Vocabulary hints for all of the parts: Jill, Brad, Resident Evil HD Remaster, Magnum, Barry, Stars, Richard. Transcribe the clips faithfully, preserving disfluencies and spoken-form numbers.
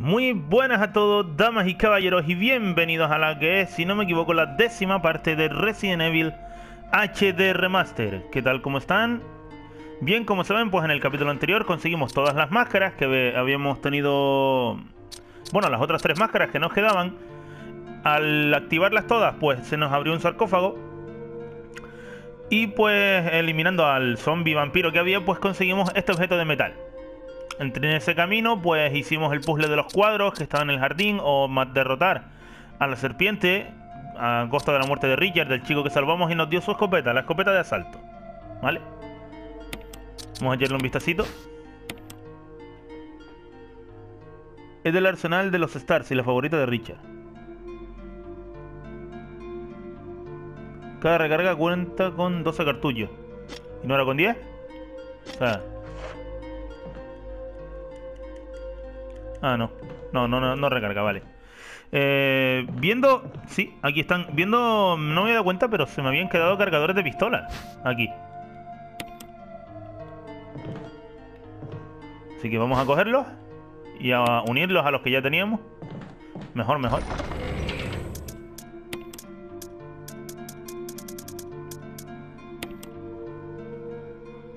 Muy buenas a todos, damas y caballeros, y bienvenidos a la que es, si no me equivoco, la décima parte de Resident Evil H D Remaster. ¿Qué tal? ¿Cómo están? Bien, como saben, pues en el capítulo anterior conseguimos todas las máscaras que habíamos tenido... Bueno, las otras tres máscaras que nos quedaban. Al activarlas todas, pues se nos abrió un sarcófago. Y pues eliminando al zombie vampiro que había, pues conseguimos este objeto de metal. En ese camino, pues hicimos el puzzle de los cuadros que estaban en el jardín, o más derrotar a la serpiente a costa de la muerte de Richard, del chico que salvamos y nos dio su escopeta, la escopeta de asalto. ¿Vale? Vamos a echarle un vistacito. Es del arsenal de los Stars y la favorita de Richard. Cada recarga cuenta con doce cartuchos. ¿Y no era con diez? O sea... Ah, no. No, no, no, no recarga, vale. Eh, viendo... Sí, aquí están. Viendo... No me he dado cuenta, pero se me habían quedado cargadores de pistola. Aquí. Así que vamos a cogerlos. Y a unirlos a los que ya teníamos. Mejor, mejor.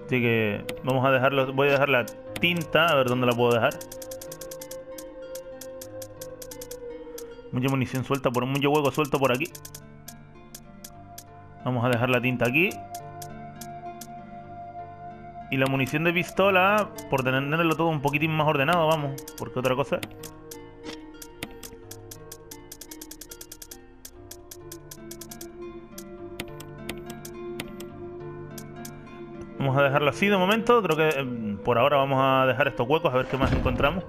Así que... Vamos a dejarlos... Voy a dejar la tinta. A ver dónde la puedo dejar. Mucha munición suelta, por mucho hueco suelto por aquí. Vamos a dejar la tinta aquí. Y la munición de pistola, por tenerlo todo un poquitín más ordenado, vamos. Porque otra cosa... Vamos a dejarlo así de momento. Creo que eh, por ahora vamos a dejar estos huecos, a ver qué más encontramos.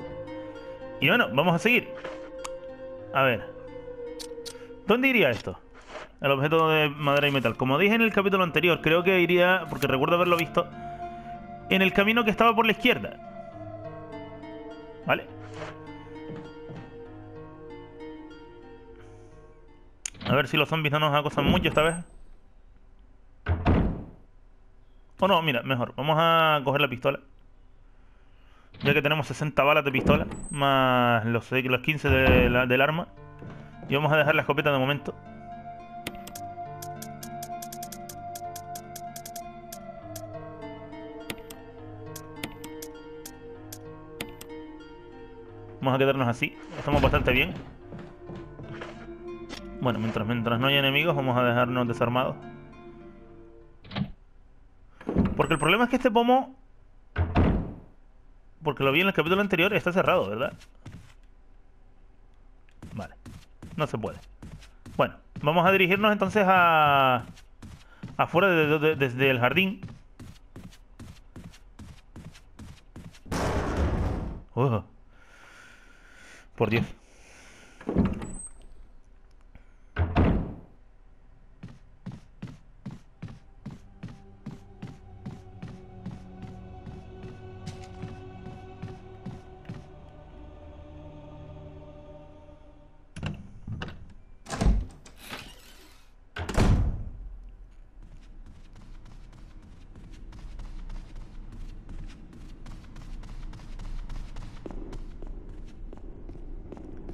Y bueno, vamos a seguir. A ver, ¿dónde iría esto? El objeto de madera y metal. Como dije en el capítulo anterior, creo que iría, porque recuerdo haberlo visto, en el camino que estaba por la izquierda. ¿Vale? A ver si los zombies no nos acosan mucho esta vez. O no, mira, mejor. Vamos a coger la pistola. Ya que tenemos sesenta balas de pistola, más los, los quince de la, del arma. Y vamos a dejar la escopeta de momento. Vamos a quedarnos así, estamos bastante bien. Bueno, mientras, mientras no haya enemigos vamos a dejarnos desarmados. Porque el problema es que este pomo... Porque lo vi en el capítulo anterior, está cerrado, ¿verdad? Vale, no se puede. Bueno, vamos a dirigirnos entonces a... Afuera de, de, desde el jardín. Uh, por Dios.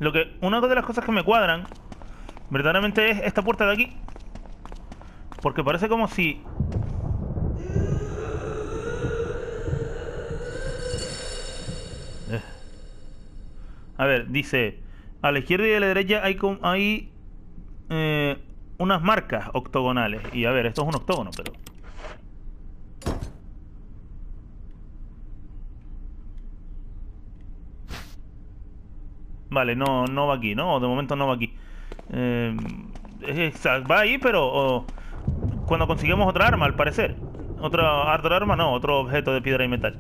Lo que, una de las cosas que me cuadran verdaderamente es esta puerta de aquí. Porque parece como si... Eh. A ver, dice... A la izquierda y a la derecha hay, hay eh, unas marcas octogonales. Y a ver, esto es un octógono, pero... Vale, no, no va aquí, ¿no? De momento no va aquí. Eh, es, va ahí, pero oh, cuando consigamos otra arma, al parecer. Otra, otra arma, no, otro objeto de piedra y metal.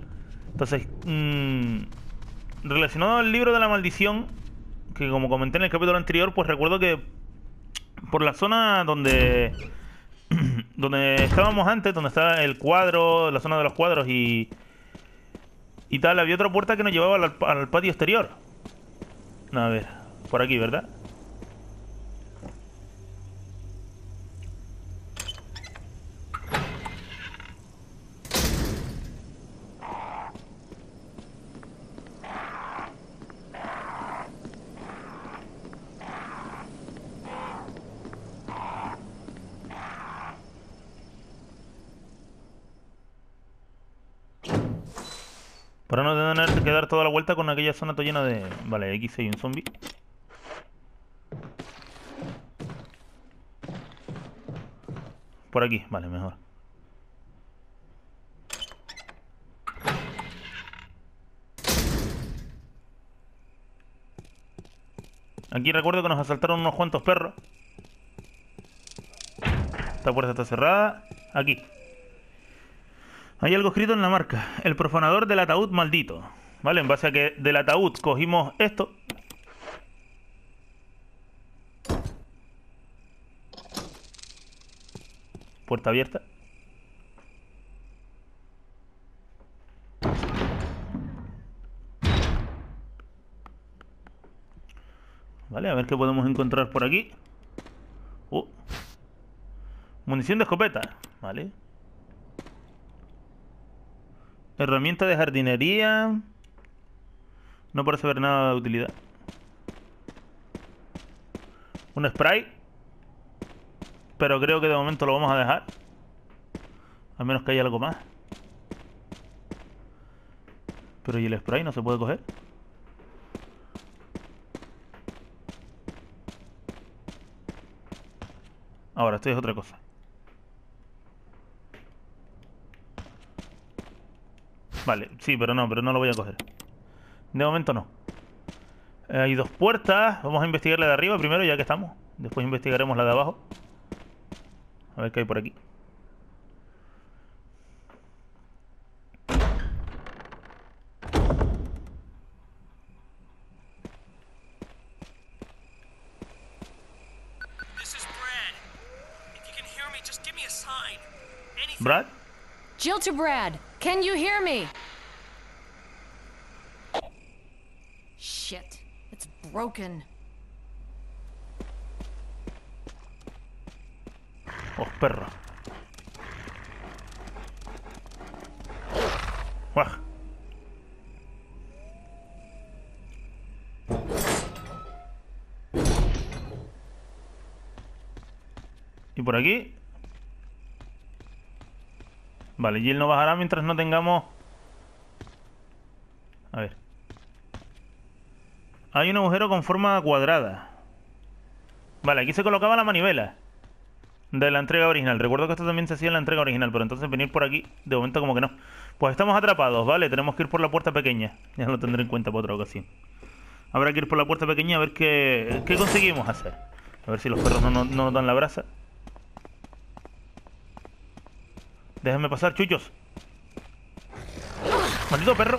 Entonces, mmm, relacionado al libro de la maldición, que como comenté en el capítulo anterior, pues recuerdo que por la zona donde, donde estábamos antes, donde estaba el cuadro, la zona de los cuadros y, y tal, había otra puerta que nos llevaba al, al patio exterior. A ver, por aquí, ¿verdad? Para no tener que dar toda la vuelta con aquella zona toda llena de... Vale, aquí sí hay un zombie. Por aquí, vale, mejor. Aquí recuerdo que nos asaltaron unos cuantos perros. Esta puerta está cerrada. Aquí hay algo escrito en la marca: el profanador del ataúd maldito. Vale, en base a que del ataúd cogimos esto. Puerta abierta. Vale, a ver qué podemos encontrar por aquí. Uh. Munición de escopeta. Vale. Herramienta de jardinería. No parece haber nada de utilidad. Un spray. Pero creo que de momento lo vamos a dejar. A menos que haya algo más. Pero ¿y el spray no se puede coger? Ahora, esto es otra cosa. Vale, sí, pero no, pero no lo voy a coger. De momento no. Eh, hay dos puertas. Vamos a investigar la de arriba primero, ya que estamos. Después investigaremos la de abajo. A ver qué hay por aquí. Brad? Jill to Brad. Can you hear me? Shit. It's broken. Oh, perro. Uah. Y por aquí... Vale, Jill no bajará mientras no tengamos... A ver. Hay un agujero con forma cuadrada. Vale, aquí se colocaba la manivela de la entrega original. Recuerdo que esto también se hacía en la entrega original, pero entonces venir por aquí, de momento como que no. Pues estamos atrapados, ¿vale? Tenemos que ir por la puerta pequeña. Ya lo tendré en cuenta para otra ocasión. Habrá que ir por la puerta pequeña a ver qué, qué conseguimos hacer. A ver si los perros no, no, no dan la brasa. Déjenme pasar, chuchos. Maldito perro.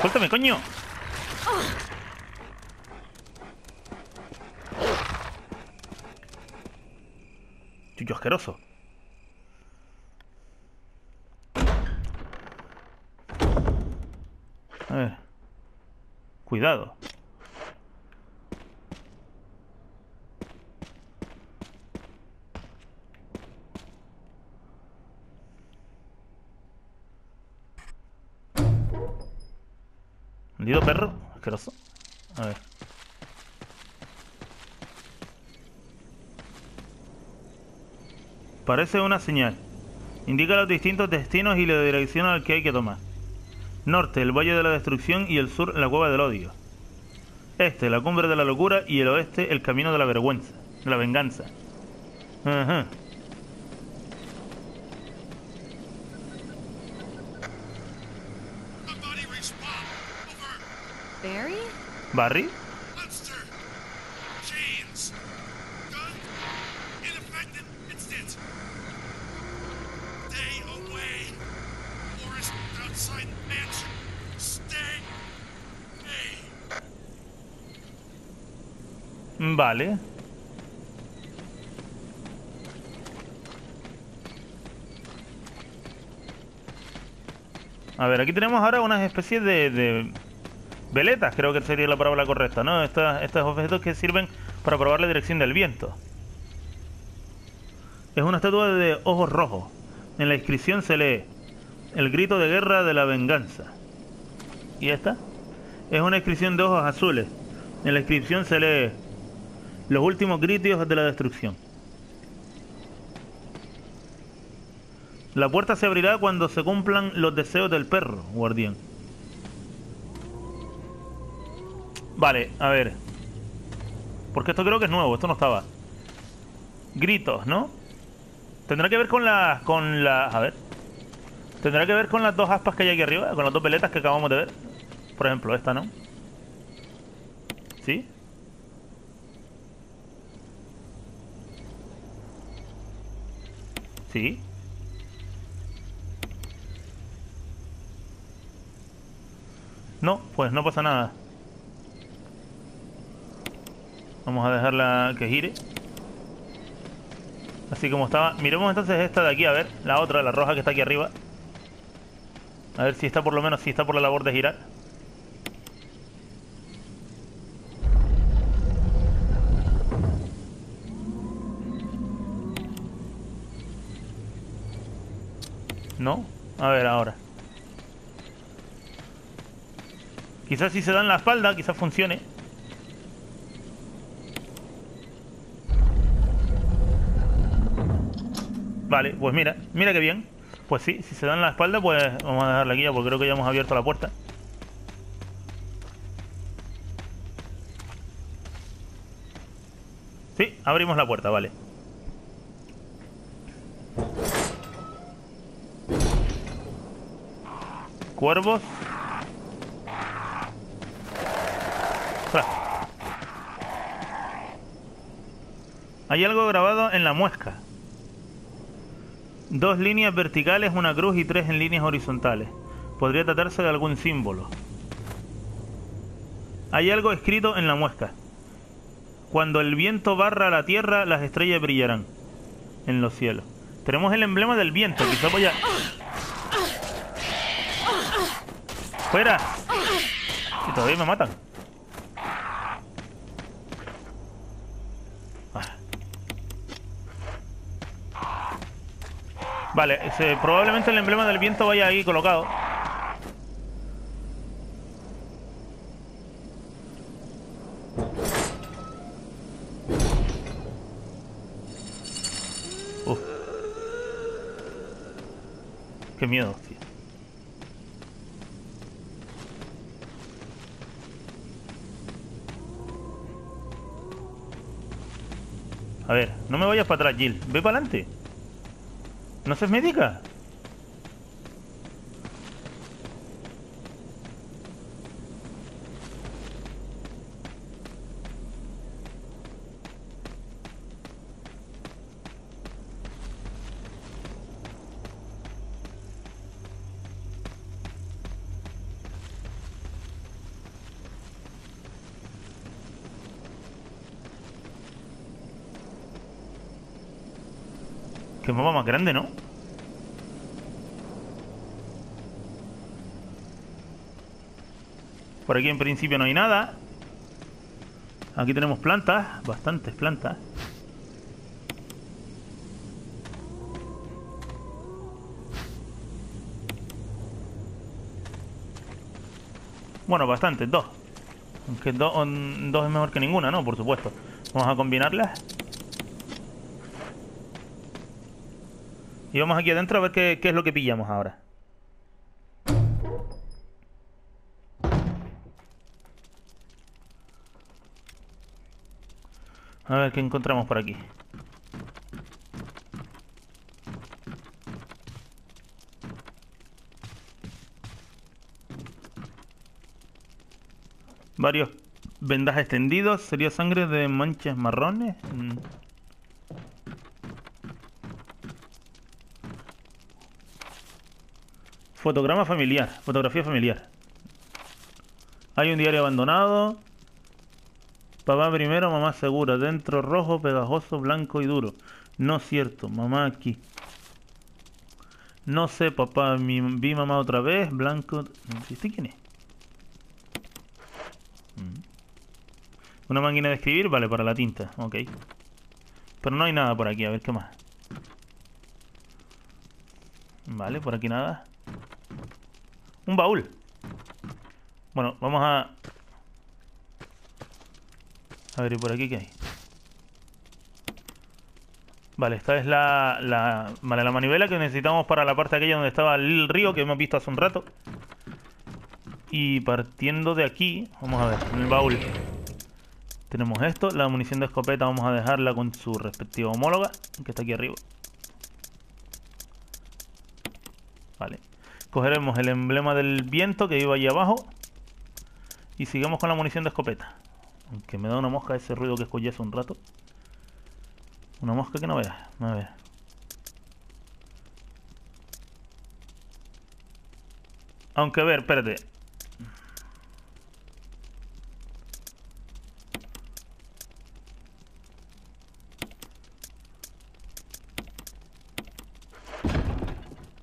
Suéltame, coño. Chucho asqueroso. A ver. Cuidado. Maldito perro, asqueroso. A ver. Parece una señal. Indica los distintos destinos y la dirección al que hay que tomar. Norte, el Valle de la Destrucción, y el sur, la Cueva del Odio. Este, la Cumbre de la Locura, y el oeste, el Camino de la Vergüenza, de la Venganza. Ajá. Barry? Barry? Vale. A ver, aquí tenemos ahora unas especies de... de... veletas, creo que sería la palabra correcta, ¿no? Estas, estos objetos que sirven para probar la dirección del viento. Es una estatua de ojos rojos. En la inscripción se lee: el grito de guerra de la venganza. ¿Y esta? Es una inscripción de ojos azules. En la inscripción se lee: los últimos gritos de la destrucción. La puerta se abrirá cuando se cumplan los deseos del perro, guardián. Vale, a ver. Porque esto creo que es nuevo, esto no estaba. Gritos, ¿no? Tendrá que ver con las... con la... a ver. Tendrá que ver con las dos aspas que hay aquí arriba, con las dos veletas que acabamos de ver. Por ejemplo, esta, ¿no? ¿Sí? ¿Sí? No, pues no pasa nada. Vamos a dejarla que gire. Así como estaba. Miremos entonces esta de aquí, a ver. La otra, la roja que está aquí arriba. A ver si está por lo menos, si está por la labor de girar. No. A ver ahora. Quizás si se dan la espalda, quizás funcione. Vale, pues mira, mira qué bien. Pues sí, si se dan la espalda, pues vamos a dejarla aquí ya, porque creo que ya hemos abierto la puerta. Sí, abrimos la puerta, vale. Cuervos. Hay algo grabado en la muesca. Dos líneas verticales, una cruz y tres en líneas horizontales. Podría tratarse de algún símbolo. Hay algo escrito en la muesca. Cuando el viento barra la tierra, las estrellas brillarán en los cielos. Tenemos el emblema del viento, quizá voy a... ¡Fuera! Y todavía me matan. Vale, ese, probablemente el emblema del viento vaya ahí colocado. Uf. Qué miedo, tío. A ver, no me vayas para atrás, Jill. Ve para adelante. ¿No seas médica? Qué mapa más grande, ¿no? Por aquí en principio no hay nada. Aquí tenemos plantas, bastantes plantas. Bueno, bastantes, dos. Aunque do, on, dos es mejor que ninguna, ¿no? Por supuesto. Vamos a combinarlas. Y vamos aquí adentro a ver qué, qué es lo que pillamos ahora. A ver qué encontramos por aquí. Varios vendajes tendidos. ¿Sería sangre de manchas marrones? Mm. Fotograma familiar. Fotografía familiar. Hay un diario abandonado. Papá primero, mamá segura. Dentro rojo, pegajoso, blanco y duro. No cierto, mamá aquí. No sé, papá. Mi, vi mamá otra vez, blanco. ¿Este quién es? Una máquina de escribir, vale, para la tinta. Ok. Pero no hay nada por aquí, a ver qué más. Vale, por aquí nada. Un baúl. Bueno, vamos a... A ver, ¿y por aquí qué hay? Vale, esta es la, la, vale, la manivela que necesitamos para la parte aquella donde estaba el río que hemos visto hace un rato. Y partiendo de aquí, vamos a ver, en el baúl tenemos esto. La munición de escopeta vamos a dejarla con su respectiva homóloga, que está aquí arriba. Vale, cogeremos el emblema del viento que iba allí abajo. Y sigamos con la munición de escopeta. Aunque me da una mosca ese ruido que escuché hace un rato. Una mosca que no veas, a ver. Aunque a ver, espérate.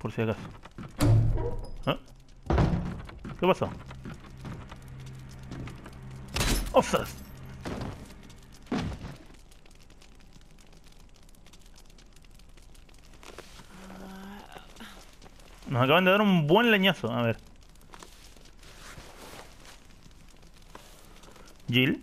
Por si acaso. ¿Eh? ¿Qué pasó? ¡Ostras! Nos acaban de dar un buen leñazo. A ver. Jill.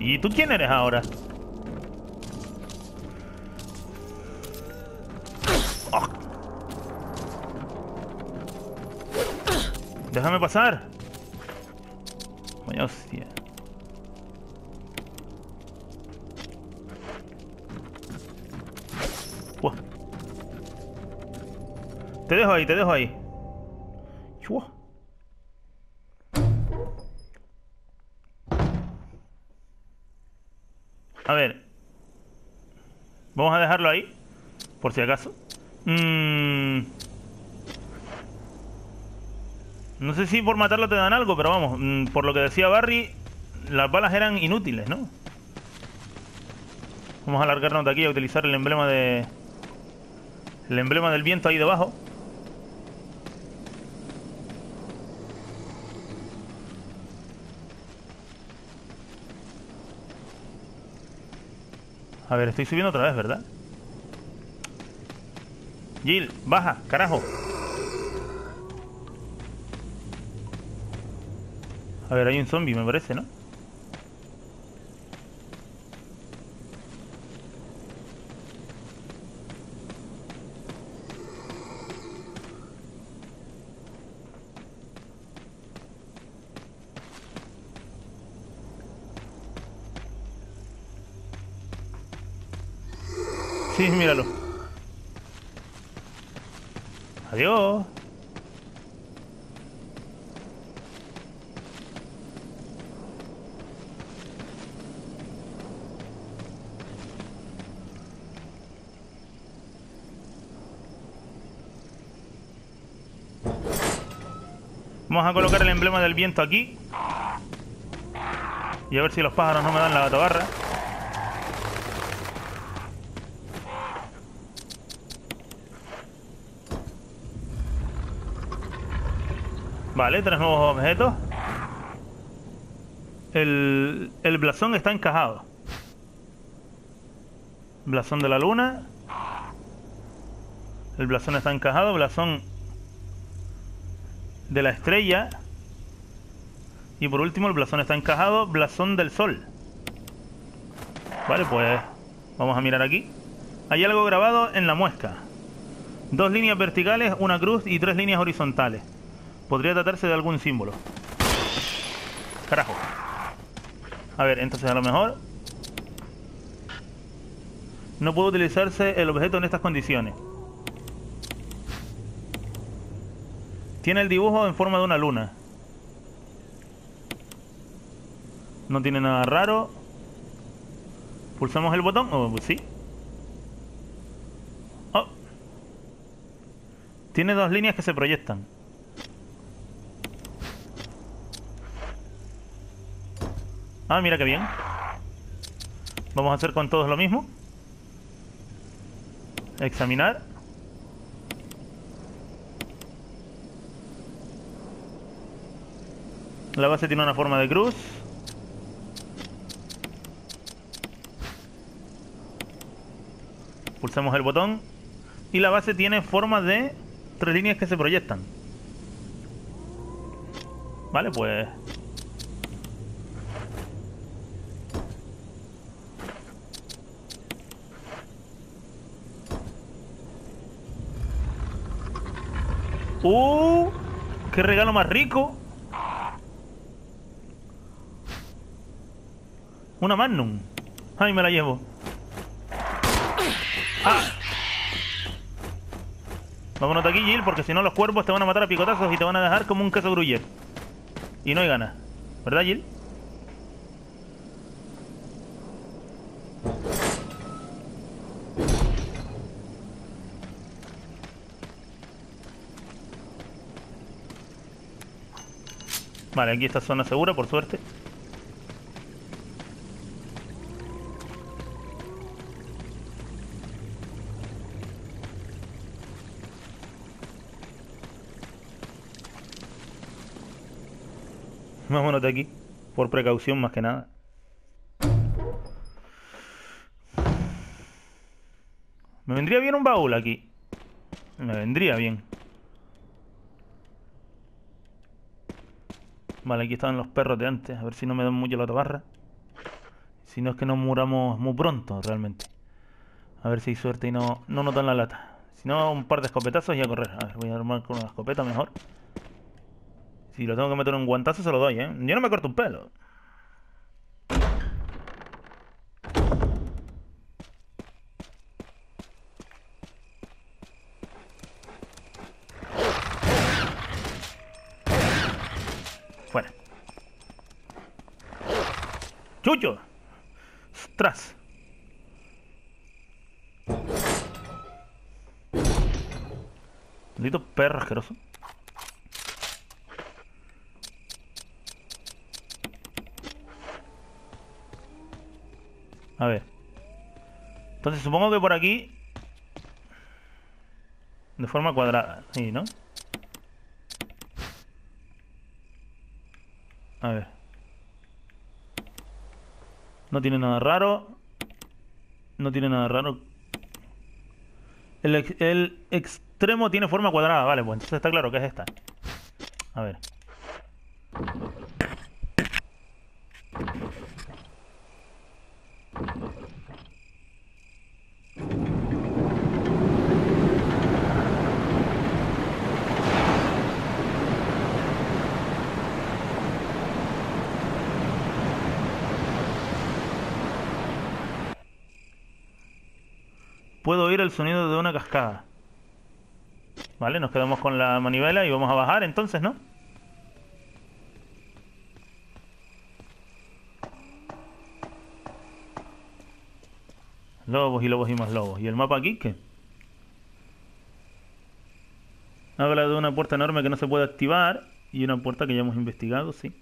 ¿Y tú quién eres ahora? Oh. Déjame pasar. Vaya hostia. Te dejo ahí, te dejo ahí. Chua. A ver. Vamos a dejarlo ahí. Por si acaso. Mm. No sé si por matarlo te dan algo, pero vamos. Mm, por lo que decía Barry, las balas eran inútiles, ¿no? Vamos a largarnos de aquí a utilizar el emblema de... El emblema del viento ahí debajo. A ver, estoy subiendo otra vez, ¿verdad? Jill, baja, carajo. A ver, hay un zombie, me parece, ¿no? Sí, míralo. Adiós. Vamos a colocar el emblema del viento aquí. Y a ver si los pájaros no me dan la tabarra. Vale, tres nuevos objetos. El, el blasón está encajado. Blasón de la luna. El blasón está encajado. Blasón de la estrella. Y por último, el blasón está encajado. Blasón del sol. Vale, pues vamos a mirar aquí. Hay algo grabado en la muesca. Dos líneas verticales, una cruz y tres líneas horizontales. Podría tratarse de algún símbolo. Carajo. A ver, entonces a lo mejor no puede utilizarse el objeto en estas condiciones. Tiene el dibujo en forma de una luna. No tiene nada raro. Pulsamos el botón. Oh, pues sí. Oh. Tiene dos líneas que se proyectan. Ah, mira qué bien. Vamos a hacer con todos lo mismo. Examinar. La base tiene una forma de cruz. Pulsamos el botón. Y la base tiene forma de tres líneas que se proyectan. Vale, pues... ¡Uh! ¡Qué regalo más rico! Una Magnum. ¡Ay, me la llevo! ¡Ah! Vámonos de aquí, Jill, porque si no los cuervos te van a matar a picotazos y te van a dejar como un queso gruyere. Y no hay ganas. ¿Verdad, Jill? Vale, aquí está zona segura, por suerte. Vámonos de aquí, por precaución más que nada. Me vendría bien un baúl aquí. Me vendría bien. Vale, aquí estaban los perros de antes. A ver si no me dan mucho la tabarra. Si no es que nos muramos muy pronto, realmente. A ver si hay suerte y no, no nos dan la lata. Si no, un par de escopetazos y a correr. A ver, voy a armar con una escopeta mejor. Si lo tengo que meter en un guantazo, se lo doy, ¿eh? Yo no me corto un pelo. ¡Chucho! ¡Ostras! Maldito perro asqueroso. A ver. Entonces supongo que por aquí... De forma cuadrada. Sí, ¿no? A ver. No tiene nada raro. No tiene nada raro. El, ex, el extremo tiene forma cuadrada. Vale, pues entonces está claro que es esta. A ver. Puedo oír el sonido de una cascada. Vale, nos quedamos con la manivela y vamos a bajar entonces, ¿no? Lobos y lobos y más lobos. ¿Y el mapa aquí qué? Habla de una puerta enorme que no se puede activar y una puerta que ya hemos investigado, sí.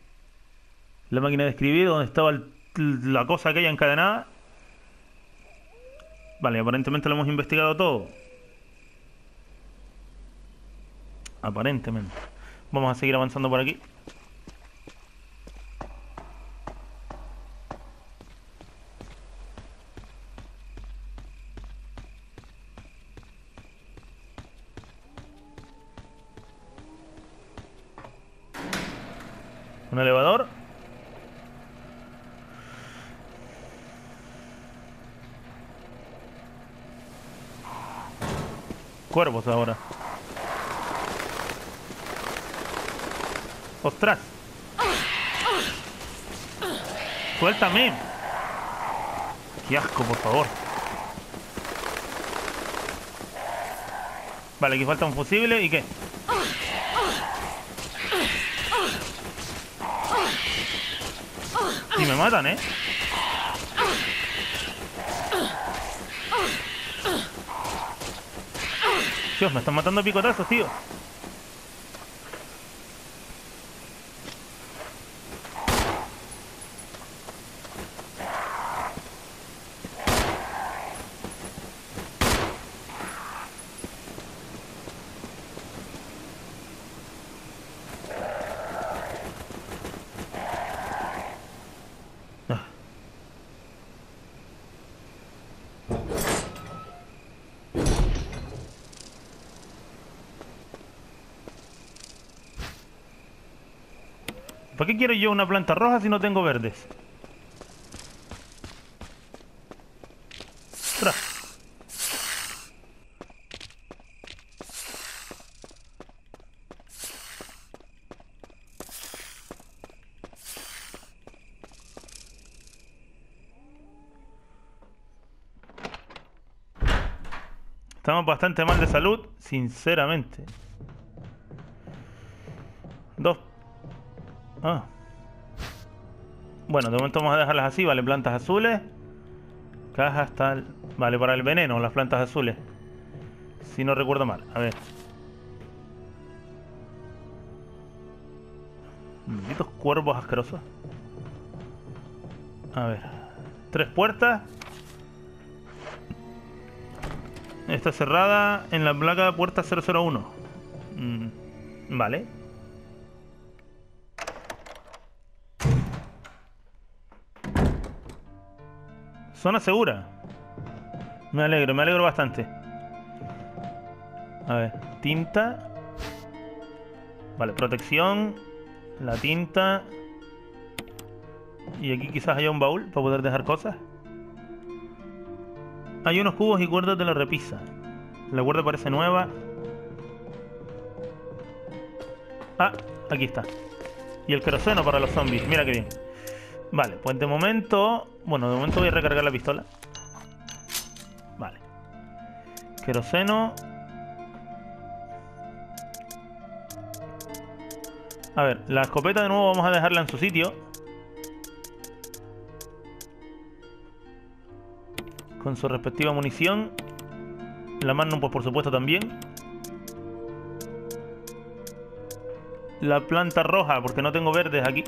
La máquina de escribir, donde estaba el, la cosa aquella encadenada. Vale, aparentemente lo hemos investigado todo. Aparentemente. Vamos a seguir avanzando por aquí. Un elevador. Cuervos ahora. ¡Ostras! ¡Suéltame! ¡Qué asco, por favor! Vale, aquí falta un fusible. ¿Y qué? Y me matan, ¿eh? Dios, me están matando a picotazos, tío. ¿Para qué quiero yo una planta roja si no tengo verdes? Tra. Estamos bastante mal de salud, sinceramente. Dos. Ah. Bueno, de momento vamos a dejarlas así, vale, plantas azules. Cajas tal. Vale, para el veneno, las plantas azules. Si no recuerdo mal, a ver. Malditos cuervos asquerosos. A ver. Tres puertas. Está cerrada en la placa de puerta cero cero uno. Mm, vale. Zona segura. Me alegro, me alegro bastante. A ver, tinta. Vale, protección. La tinta. Y aquí quizás haya un baúl para poder dejar cosas. Hay unos cubos y cuerdas de la repisa. La cuerda parece nueva. Ah, aquí está. Y el queroseno para los zombies, mira qué bien. Vale, pues de momento... Bueno, de momento voy a recargar la pistola. Vale. Queroseno. A ver, la escopeta de nuevo vamos a dejarla en su sitio. Con su respectiva munición. La Magnum, pues por supuesto también. La planta roja, porque no tengo verdes aquí.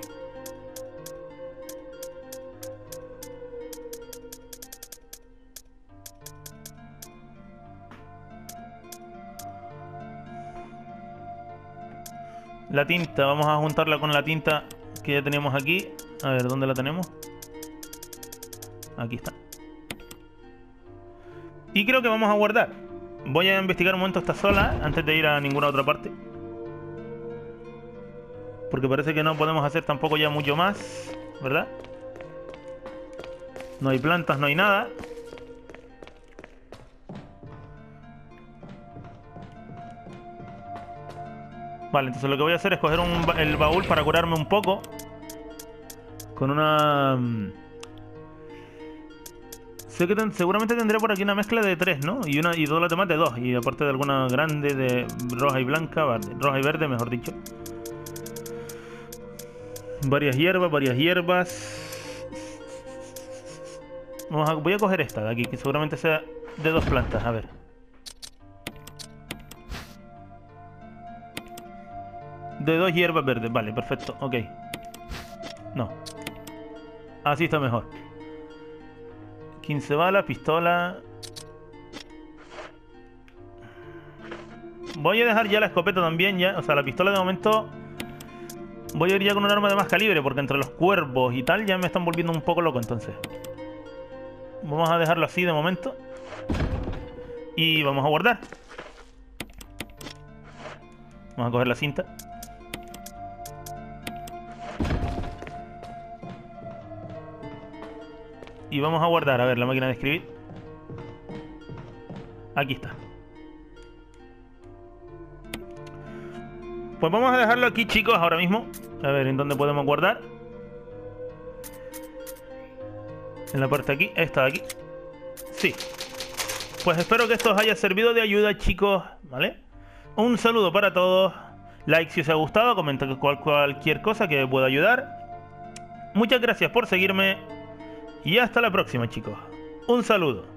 La tinta, vamos a juntarla con la tinta que ya teníamos aquí. A ver, ¿dónde la tenemos? Aquí está. Y creo que vamos a guardar. Voy a investigar un momento esta sola antes de ir a ninguna otra parte, porque parece que no podemos hacer tampoco ya mucho más, ¿verdad? No hay plantas, no hay nada. Vale, entonces lo que voy a hacer es coger un ba el baúl para curarme un poco. Con una... Sé que ten, seguramente tendré por aquí una mezcla de tres, ¿no? Y una y dos latas más de dos. Y aparte de alguna grande de roja y blanca, verde, roja y verde, mejor dicho. Varias hierbas, varias hierbas. Vamos a, voy a coger esta de aquí, que seguramente sea de dos plantas, a ver. De dos hierbas verdes, vale, perfecto, ok. No. Así está mejor. quince balas, pistola. Voy a dejar ya la escopeta también, ya. O sea, la pistola de momento. Voy a ir ya con un arma de más calibre, porque entre los cuervos y tal ya me están volviendo un poco loco, entonces. Vamos a dejarlo así de momento. Y vamos a guardar. Vamos a coger la cinta. Y vamos a guardar, a ver, la máquina de escribir. Aquí está. Pues vamos a dejarlo aquí, chicos, ahora mismo. A ver, ¿en dónde podemos guardar? En la parte de aquí, esta de aquí. Sí. Pues espero que esto os haya servido de ayuda, chicos, ¿vale? Un saludo para todos. Like si os ha gustado, comenta cual, cualquier cosa que pueda ayudar. Muchas gracias por seguirme. Y hasta la próxima, chicos. Un saludo.